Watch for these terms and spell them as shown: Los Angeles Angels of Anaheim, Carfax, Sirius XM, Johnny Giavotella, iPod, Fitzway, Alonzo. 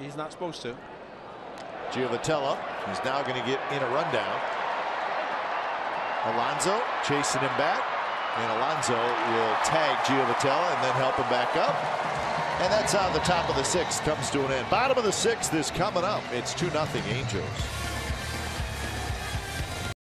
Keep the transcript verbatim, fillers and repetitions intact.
he's not supposed to. Giavotella is now going to get in a rundown. Alonzo chasing him back, and Alonzo will tag Giavotella and then help him back up. And that's how the top of the sixth comes to an end. Bottom of the sixth is coming up. It's two nothing Angels.